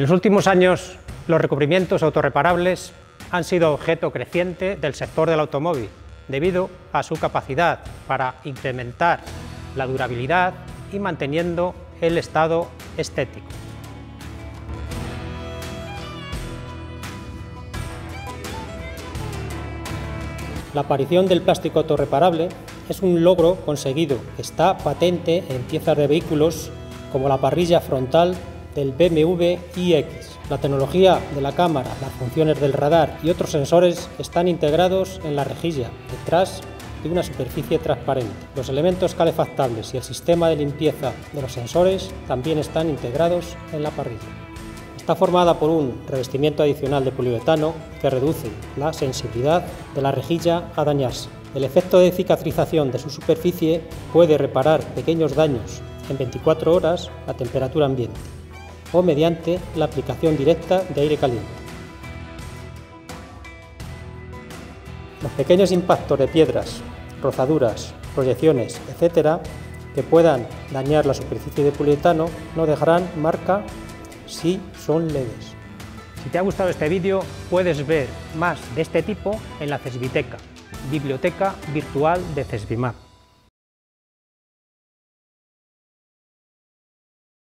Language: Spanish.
En los últimos años, los recubrimientos autorreparables han sido objeto creciente del sector del automóvil, debido a su capacidad para incrementar la durabilidad y manteniendo el estado estético. La aparición del plástico autorreparable es un logro conseguido que está patente en piezas de vehículos como la parrilla frontal del BMW iX. La tecnología de la cámara, las funciones del radar y otros sensores están integrados en la rejilla, detrás de una superficie transparente. Los elementos calefactables y el sistema de limpieza de los sensores también están integrados en la parrilla. Está formada por un revestimiento adicional de poliuretano que reduce la sensibilidad de la rejilla a dañarse. El efecto de cicatrización de su superficie puede reparar pequeños daños en 24 horas a temperatura ambiente o mediante la aplicación directa de aire caliente. Los pequeños impactos de piedras, rozaduras, proyecciones, etc., que puedan dañar la superficie de poliuretano no dejarán marca si son leves. Si te ha gustado este vídeo, puedes ver más de este tipo en la CESVITECA, Biblioteca Virtual de CESVIMAP.